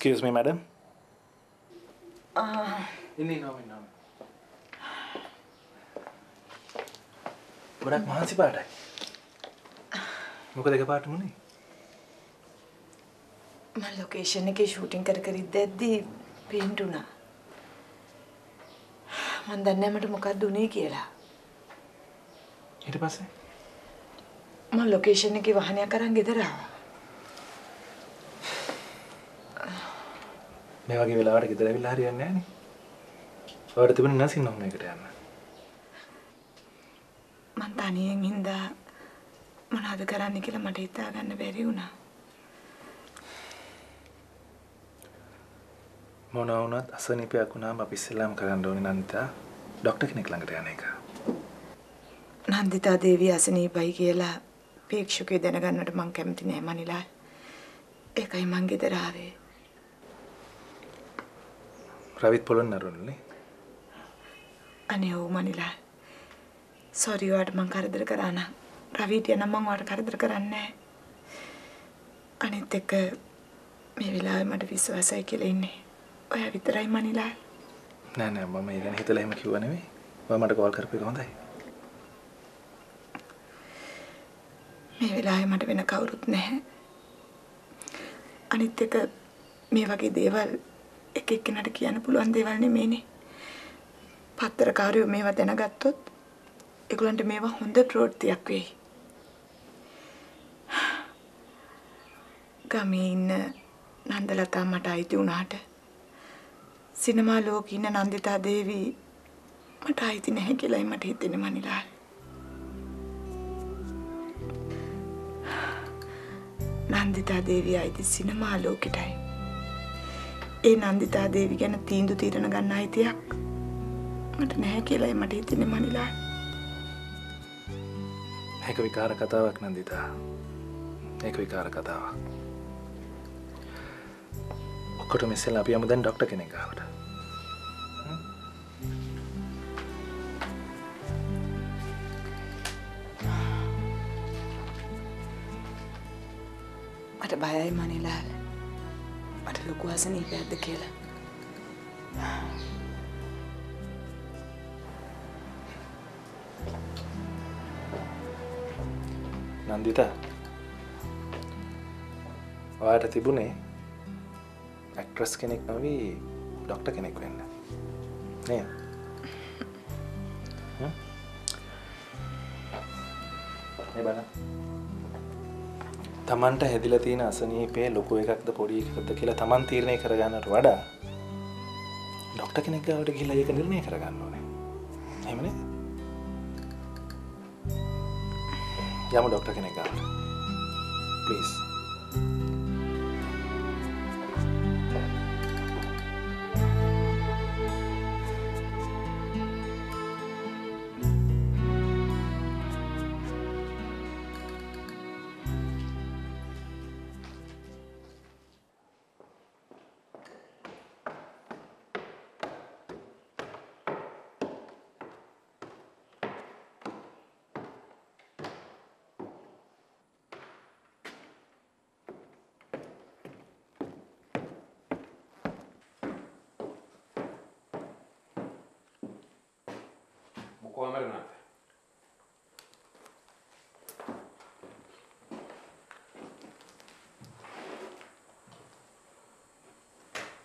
Excuse me, madam. No. What is the matter? What is the matter? I location shooting the paint. I don't location I will give you a little bit of money. I will give you a little bit of money. I will give you a little bit of money. I will give you a little bit of money. Ravit Polon Narunli. Aneo Manila. Sorry, you had Mankaradrakarana. Ravit and among our Karadrakarane. Aniteka maybe la Madaviso as I kill in. Why have it dry Manila? Nana, Mamma, you can hit the lame Q anyway. Why might a call Carpigonde? Maybe la might have been a cow with ne. Aniteka Mevaki Deval. I can't get a pull on the Valnimini. Patrakaru meva than a gattot. You couldn't meva hundred road the aquay. Come in Nandalata Matai Dunat. Cinema look in an Andita Devi Matai in Hekila Matit in Manila. Nandita Devi, I did cinema look at time. Nandita Devi can attain to theatre and a gun night yak. But in Hekila, I might eat in Manila. Hekvikara Katavak Nandita. Hekvikara Katavak. Okotomisella Piam then Doctor Kennegaard. What a buy Manila. But look, wasn't he at the killer? Nandita, what a tibune actress can it now be Doctor can it win? Yeah, hey, Bana. තමන්ට හැදිලා තියෙන අසනීපේ ලොකු එකක් ද පොඩි එකක්ද කියලා තමන් තීරණය කරගන්නට වඩා ડોක්ටර් කෙනෙක් ගාවට ගිහිල්ලා ඒක නිර්ණය කරගන්න ඕනේ. එහෙම නේද? යමු ડોක්ටර් කෙනෙක් ගාවට. Please.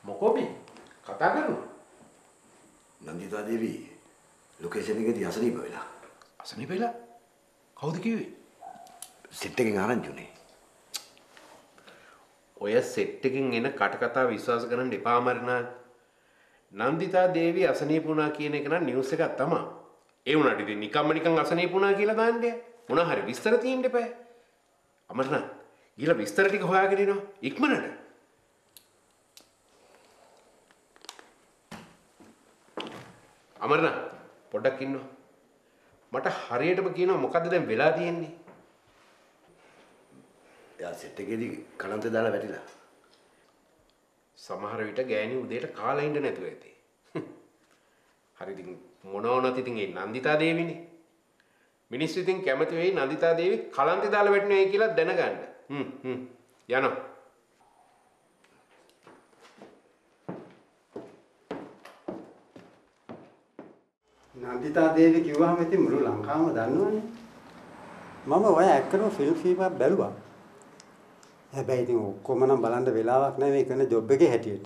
Mokobi, katakan. Nandita Devi, location එක දී අසනීප වෙලා. අසනීප වෙලා? කවුද කිව්වේ? සෙට් එකෙන් ආරංචිුනේ. ඔය සෙට් එකෙන් එන කටකතා විශ්වාස කරන්න එපා මරණ. නන්දිතා දේවි අසනීප වුණා කියන එක නම් නිවුස් එකක් තමයි. ඒ වුණාට ඉතින් නිකම්ම නිකන් අසනීප වුණා කියලා දාන්නේ. මොන හරි විස්තර තියෙන්න එපා. අමරණ, ගිහලා විස්තර ටික හොයාගෙන එනවා ඉක්මනට. අමරණ පොඩක් ඉන්නවා මට හරියටම කියනවා මොකද්ද දැන් වෙලා තියෙන්නේ යා සෙට් එකේදී කලන්ත දාලා වැටිලා සමහර විට ගෑණි උදේට කාලා ඉන්න නැතුව ඇති හරි ඉතින් මොනවනත් ඉතින් ඒ නන්දිතා දේවිනේ මිනිස්සු ඉතින් කැමති වෙයි නන්දිතා දේවි කලන්ත දාලා වැටුනේ කියලා දැනගන්න යනවා නන්දිතා දේවි කිව්වහම ඉතින් මුළු ලංකාවම දන්නවනේ. මම ඔය ඇක්ටරෝ ෆිල්ම් සීපා බැලුවා. හැබැයි ඉතින් ඔක්කොම නම් බලන්න වෙලාවක් නැහැ මේ කරන ජොබ් එකේ හැටියට.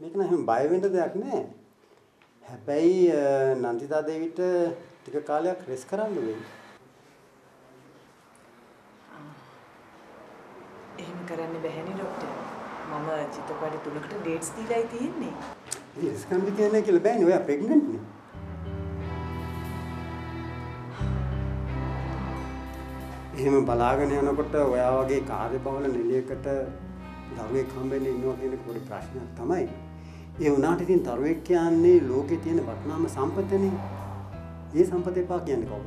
මේක නම් බය වෙන්න දෙයක් නෑ. හැබැයි නන්දිතා දේවිට ටික කාලයක් රෙස් කරන්න වෙයි. එහෙම කරන්න බැහැනේ ડોක්ටර්. මම චිත්තපටි තුනකට ඩේට්ස් දීලායි තියෙන්නේ. Yes, can be taken like a baby. We are pregnant. එහෙම බලාගෙන යනකොට ඔයා වගේ කාර්යබහුල නිලයකට දරුවෙක් හම්බෙන්න ඉන්නවා කියන පොඩි ප්‍රශ්නයක් තමයි. ඒ වුණාට ඉතින් දරුවෙක් කියන්නේ ලෝකේ තියෙන වටිනාම සම්පතනේ. මේ සම්පත එපා කියන්නේ කවුද?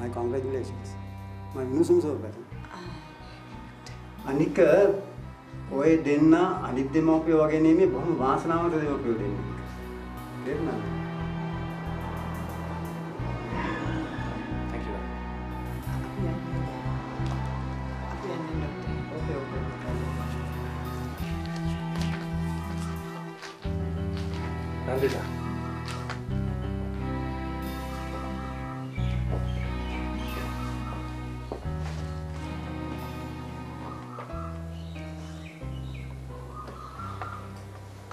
My congratulations. මම මිනිසුන් සෝබත. අනික ඔය දෙන්න අනිත් දෙමව්පිය වගේ නෙමෙයි බොහොම වාසනාවන්ත දෙමව්පියෝ දෙන්නේ. දෙන්න. Thank you. අපි යන්නේ නැත්තේ. Okay okay. නන්දිතා.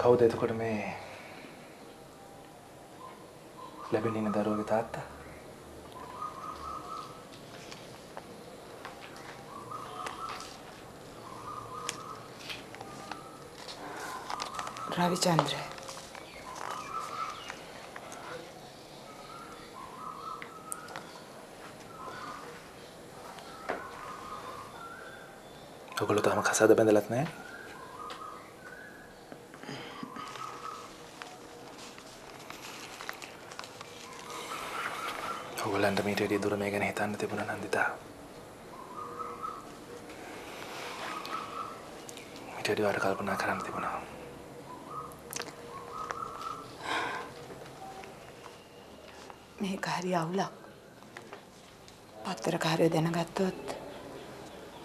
කවුද එතකොට මේ ලැබෙන්නේ දරුවගේ තාත්තා? රවිචන්ද්‍ර. ඔයගොල්ලෝ තාම කසාද බැඳලත් නැහැ? ඔයගොල්ලන්ට මීට වැඩිය දුර මේ ගැන හිතන්න තිබුණා නන්දිතා. මීට වැඩිය වර කල්පනා කරන්න තිබුණා. මේක හරි අවුලක්. පත්තරකාරයෝ දැනගත්තොත්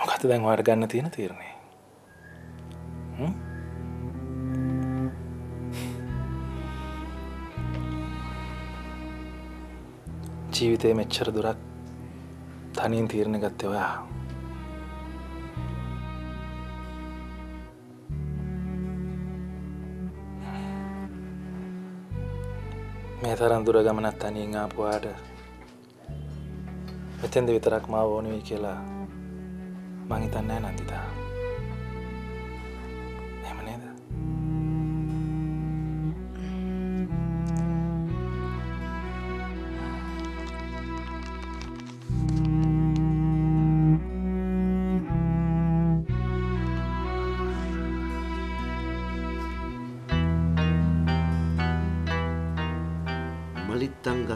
මොකද දැන් ඔයාලට ගන්න තියෙන තීරණේ? ජීවිතේ මෙච්චර දුරක් තනියෙන් තීරණ ගත්තේ ඔයා. මේ තරම් දුර ගමනක් තනියෙන් ආපුවාට මෙතෙන්ද විතරක් මාව ඕන වෙයි කියලා මං හිතන්නේ නැහැ නන්දිතා. එහෙම නේද?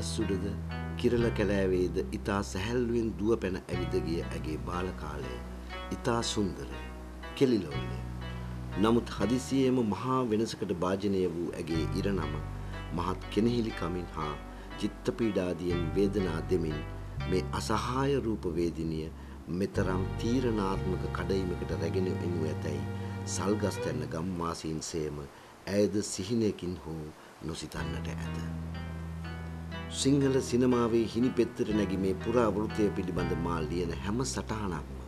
සුඩද කිරල කැලෑවේද ඉතා සැහැල්ලුවෙන් දුව පැන ඇවිද ගිය ඇගේ බාලකාලය ඉතා සුන්දරය කෙලිලොල්ලේ. නමුත් හදිසියේම මහා වෙනසකට භාජනය වූ ඇගේ ඉරණම මහත් කෙනෙහිලිකමින් හා චිත්තපීඩාදියෙන් වේදනා දෙමින් මේ අසහාය රූපවේදිනිය මෙතරම් තීරණාත්මක කඩයිමකට රැගෙන එනු ඇතැයි සල්ගස්තැන්න ගම්වාසීන් සේම ඇයද සිහිනයකින් හෝ නොසිතන්නට ඇත. සිංහල සිනමාවේ හිනිපෙත්තට නැගි මේ පුරාවෘතය පිළිබඳ මා ලියන හැම සටහනක්ම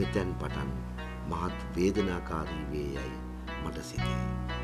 මෙතෙන් පටන් මහත් වේදනාකාරී වේ යයි මට සිතේ.